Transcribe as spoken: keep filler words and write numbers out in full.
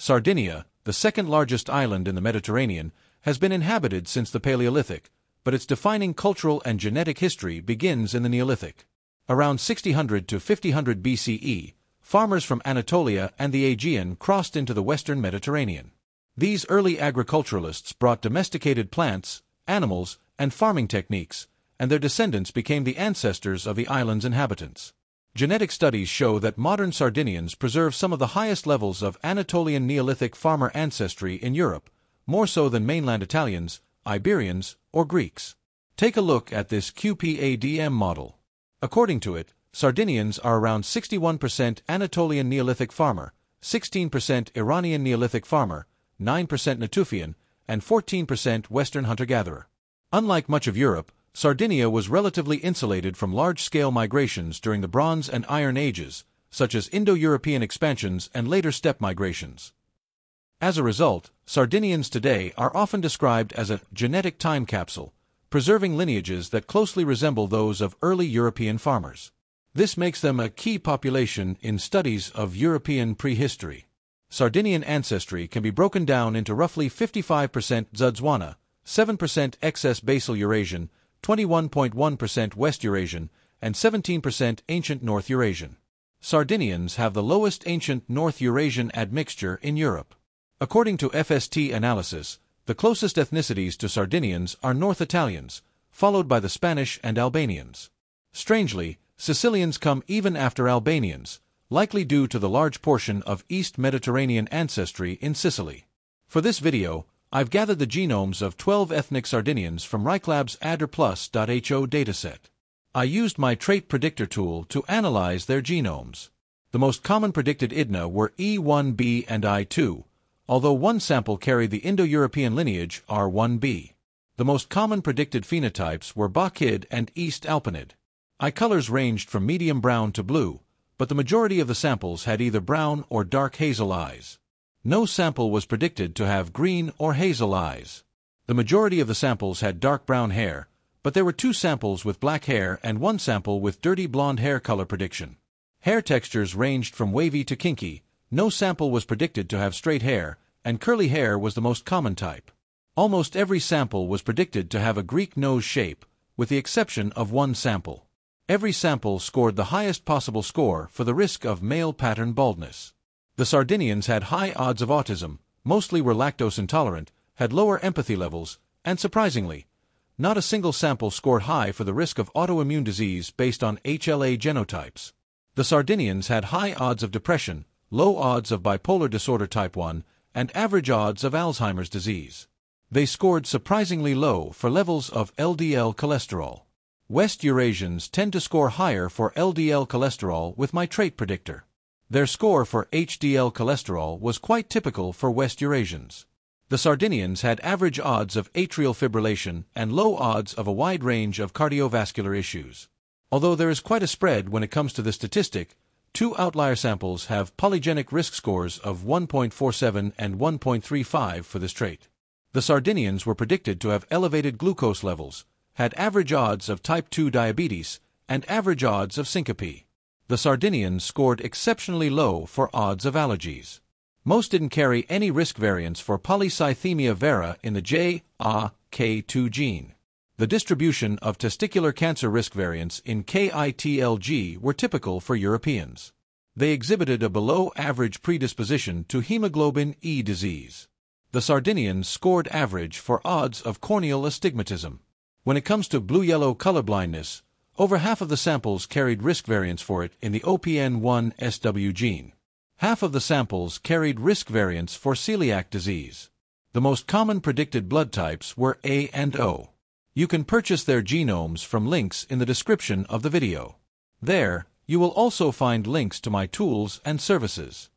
Sardinia, the second largest island in the Mediterranean, has been inhabited since the Paleolithic, but its defining cultural and genetic history begins in the Neolithic. Around six hundred to five hundred B C E, farmers from Anatolia and the Aegean crossed into the Western Mediterranean. These early agriculturalists brought domesticated plants, animals, and farming techniques, and their descendants became the ancestors of the island's inhabitants. Genetic studies show that modern Sardinians preserve some of the highest levels of Anatolian Neolithic farmer ancestry in Europe, more so than mainland Italians, Iberians, or Greeks. Take a look at this qpAdm model. According to it, Sardinians are around sixty-one percent Anatolian Neolithic farmer, sixteen percent Iranian Neolithic farmer, nine percent Natufian, and fourteen percent Western Hunter-Gatherer. Unlike much of Europe, Sardinia was relatively insulated from large-scale migrations during the Bronze and Iron Ages, such as Indo-European expansions and later steppe migrations. As a result, Sardinians today are often described as a genetic time capsule, preserving lineages that closely resemble those of early European farmers. This makes them a key population in studies of European prehistory. Sardinian ancestry can be broken down into roughly fifty-five percent Dzudzuana, seven percent excess basal Eurasian, twenty-one point one percent West Eurasian, and seventeen percent Ancient North Eurasian. Sardinians have the lowest Ancient North Eurasian admixture in Europe. According to F S T analysis, the closest ethnicities to Sardinians are North Italians, followed by the Spanish and Albanians. Strangely, Sicilians come even after Albanians, likely due to the large portion of East Mediterranean ancestry in Sicily. For this video, I've gathered the genomes of twelve ethnic Sardinians from Reiklab's Adder Plus dot H O dataset. I used my trait predictor tool to analyze their genomes. The most common predicted I D N A were E one b and I two, although one sample carried the Indo-European lineage R one b. The most common predicted phenotypes were Bachid and East Alpinid. I colors ranged from medium brown to blue, but the majority of the samples had either brown or dark hazel eyes. No sample was predicted to have green or hazel eyes. The majority of the samples had dark brown hair, but there were two samples with black hair and one sample with dirty blonde hair color prediction. Hair textures ranged from wavy to kinky. No sample was predicted to have straight hair, and curly hair was the most common type. Almost every sample was predicted to have a Greek nose shape, with the exception of one sample. Every sample scored the highest possible score for the risk of male pattern baldness. The Sardinians had high odds of autism, mostly were lactose intolerant, had lower empathy levels, and surprisingly, not a single sample scored high for the risk of autoimmune disease based on H L A genotypes. The Sardinians had high odds of depression, low odds of bipolar disorder type one, and average odds of Alzheimer's disease. They scored surprisingly low for levels of L D L cholesterol. West Eurasians tend to score higher for L D L cholesterol with my trait predictor. Their score for H D L cholesterol was quite typical for West Eurasians. The Sardinians had average odds of atrial fibrillation and low odds of a wide range of cardiovascular issues. Although there is quite a spread when it comes to this statistic, two outlier samples have polygenic risk scores of one point four seven and one point three five for this trait. The Sardinians were predicted to have elevated glucose levels, had average odds of type two diabetes, and average odds of syncope. The Sardinians scored exceptionally low for odds of allergies. Most didn't carry any risk variants for polycythemia vera in the J A K two gene. The distribution of testicular cancer risk variants in K I T L G were typical for Europeans. They exhibited a below-average predisposition to hemoglobin E disease. The Sardinians scored average for odds of corneal astigmatism. When it comes to blue-yellow color blindness, over half of the samples carried risk variants for it in the O P N one S W gene. Half of the samples carried risk variants for celiac disease. The most common predicted blood types were A and O. You can purchase their genomes from links in the description of the video. There, you will also find links to my tools and services.